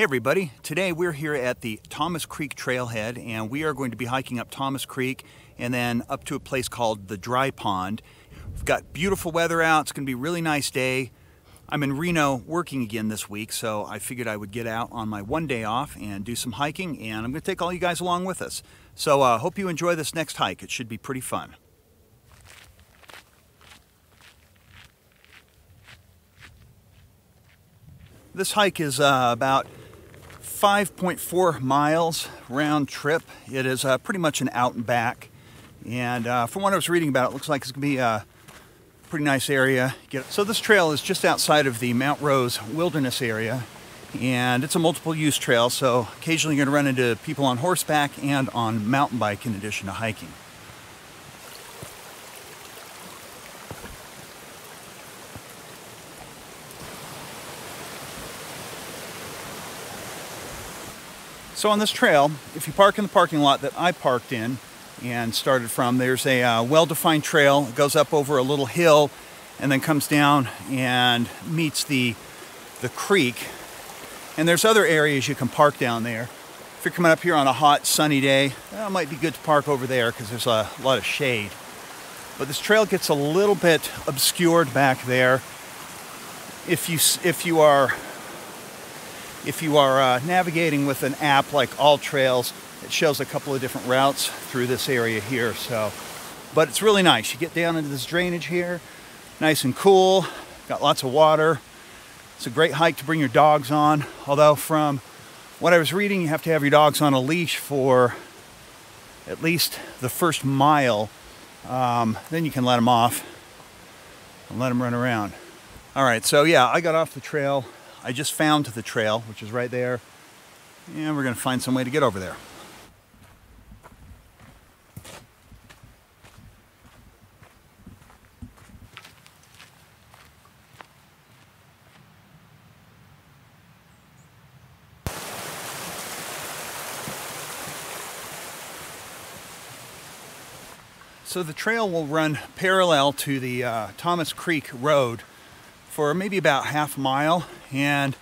Hey everybody, today we're here at the Thomas Creek Trailhead and we are going to be hiking up Thomas Creek and then up to a place called the Dry Pond. We've got beautiful weather out, it's going to be a really nice day. I'm in Reno working again this week, so I figured I would get out on my one day off and do some hiking, and I'm going to take all you guys along with us. So I hope you enjoy this next hike, it should be pretty fun. This hike is about 5.4 miles round trip. It is pretty much an out and back. And from what I was reading about, it looks like it's going to be a pretty nice area. So this trail is just outside of the Mount Rose Wilderness Area. And it's a multiple use trail, so occasionally you're going to run into people on horseback and on mountain bike in addition to hiking. So on this trail, if you park in the parking lot that I parked in and started from, there's a well-defined trail. It goes up over a little hill and then comes down and meets the creek. And there's other areas you can park down there. If you're coming up here on a hot, sunny day, well, it might be good to park over there because there's a lot of shade. But this trail gets a little bit obscured back there. If you are navigating with an app like All Trails, it shows a couple of different routes through this area here. But it's really nice. You get down into this drainage here, nice and cool, got lots of water. It's a great hike to bring your dogs on. Although from what I was reading, you have to have your dogs on a leash for at least the first mile. Then you can let them off and let them run around. All right, so yeah, I got off the trail. I just found the trail, which is right there, and we're going to find some way to get over there. So the trail will run parallel to the Thomas Creek Road for maybe about half a mile, and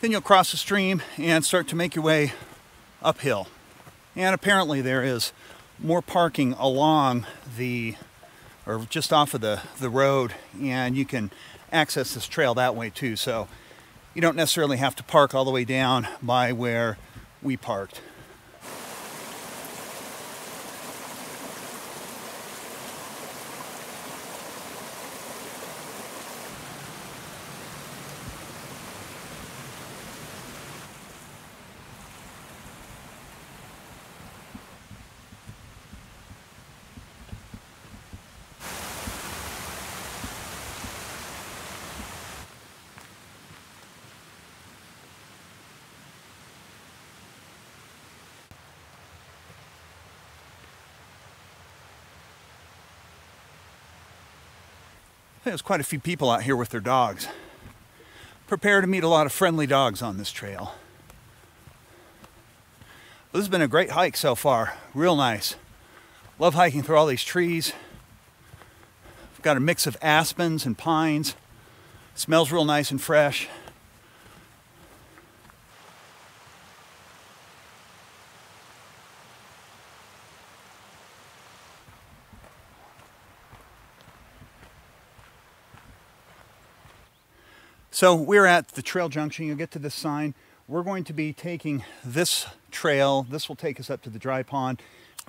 then you'll cross the stream and start to make your way uphill. And apparently there is more parking along just off of the road, and you can access this trail that way too. So you don't necessarily have to park all the way down by where we parked. There's quite a few people out here with their dogs. Prepare to meet a lot of friendly dogs on this trail. Well, this has been a great hike so far. Real nice. Love hiking through all these trees. We've got a mix of aspens and pines. It smells real nice and fresh. So we're at the trail junction. You'll get to this sign. We're going to be taking this trail. This will take us up to the Dry Pond.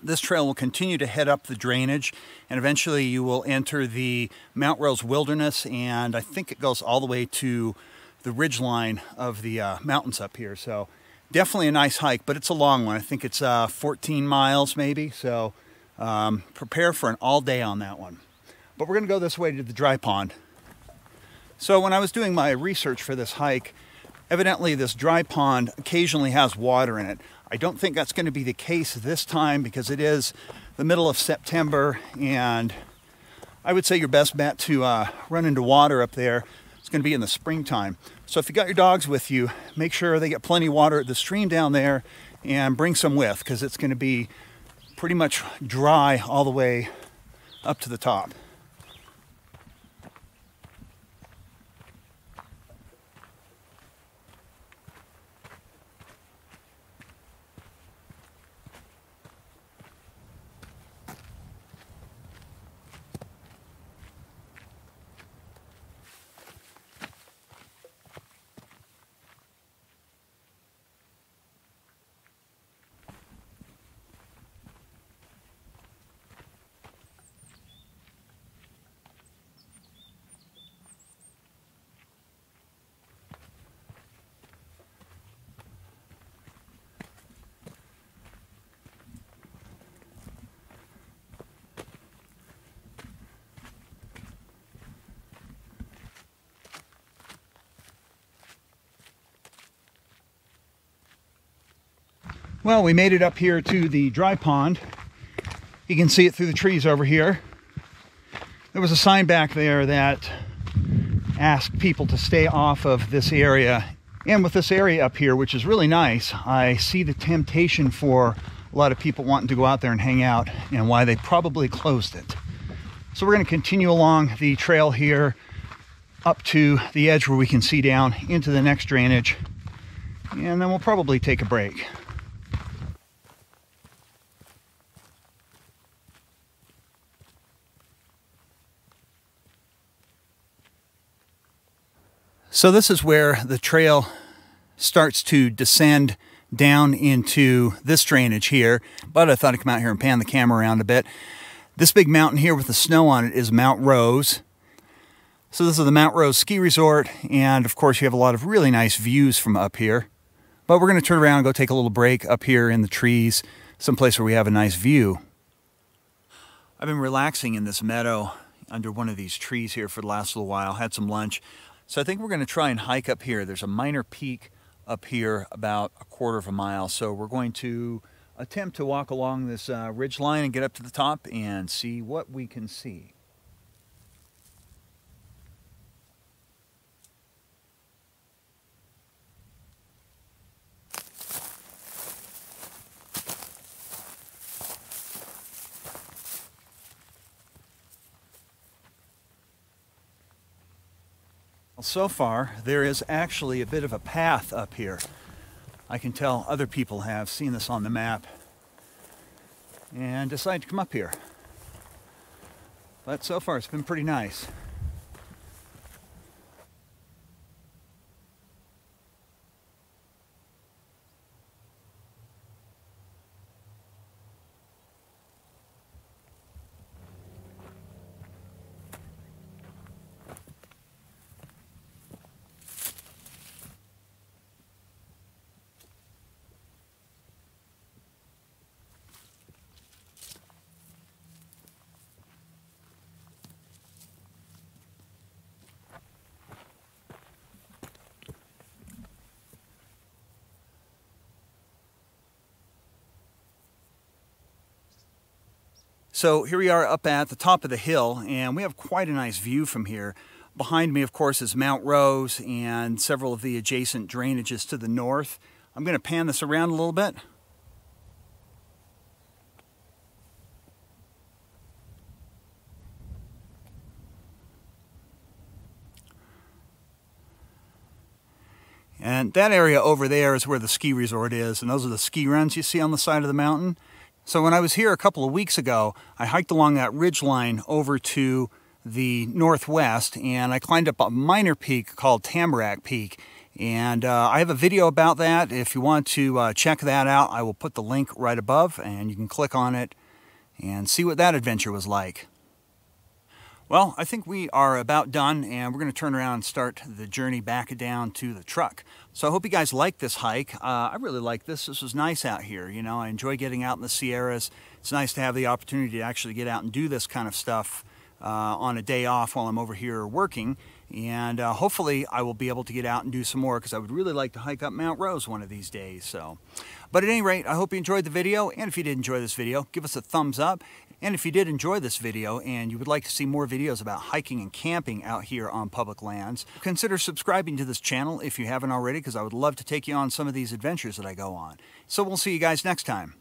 This trail will continue to head up the drainage, and eventually you will enter the Mount Rose Wilderness, and I think it goes all the way to the ridgeline of the mountains up here. So definitely a nice hike, but it's a long one. I think it's 14 miles maybe, so prepare for an all day on that one. But we're going to go this way to the Dry Pond. So when I was doing my research for this hike, evidently this Dry Pond occasionally has water in it. I don't think that's going to be the case this time because it is the middle of September, and I would say your best bet to run into water up there is going to be in the springtime. So if you got your dogs with you, make sure they get plenty of water at the stream down there and bring some with, because it's going to be pretty much dry all the way up to the top. Well, we made it up here to the dry pond. You can see it through the trees over here. There was a sign back there that asked people to stay off of this area. And with this area up here, which is really nice, I see the temptation for a lot of people wanting to go out there and hang out and why they probably closed it. So we're going to continue along the trail here up to the edge where we can see down into the next drainage, and then we'll probably take a break. So this is where the trail starts to descend down into this drainage here, but I thought I'd come out here and pan the camera around a bit. This big mountain here with the snow on it is Mount Rose. So this is the Mount Rose Ski Resort, and of course you have a lot of really nice views from up here. But we're going to turn around and go take a little break up here in the trees, someplace where we have a nice view. I've been relaxing in this meadow under one of these trees here for the last little while, had some lunch. So I think we're going to try and hike up here. There's a minor peak up here about a quarter of a mile. So we're going to attempt to walk along this ridge line and get up to the top and see what we can see. So far, there is actually a bit of a path up here. I can tell other people have seen this on the map and decided to come up here. But so far, it's been pretty nice. So here we are up at the top of the hill, and we have quite a nice view from here. Behind me, of course, is Mount Rose and several of the adjacent drainages to the north. I'm going to pan this around a little bit. And that area over there is where the ski resort is, and those are the ski runs you see on the side of the mountain. So when I was here a couple of weeks ago, I hiked along that ridge line over to the northwest, and I climbed up a minor peak called Tamarack Peak. And I have a video about that. If you want to check that out, I will put the link right above, and you can click on it and see what that adventure was like. Well, I think we are about done, and we're going to turn around and start the journey back down to the truck. So I hope you guys like this hike. I really like this. This was nice out here. You know, I enjoy getting out in the Sierras. It's nice to have the opportunity to actually get out and do this kind of stuff on a day off while I'm over here working. And hopefully I will be able to get out and do some more, because I would really like to hike up Mount Rose one of these days. So, but at any rate, I hope you enjoyed the video. And if you did enjoy this video, give us a thumbs up. And if you did enjoy this video and you would like to see more videos about hiking and camping out here on public lands, consider subscribing to this channel if you haven't already, because I would love to take you on some of these adventures that I go on. So we'll see you guys next time.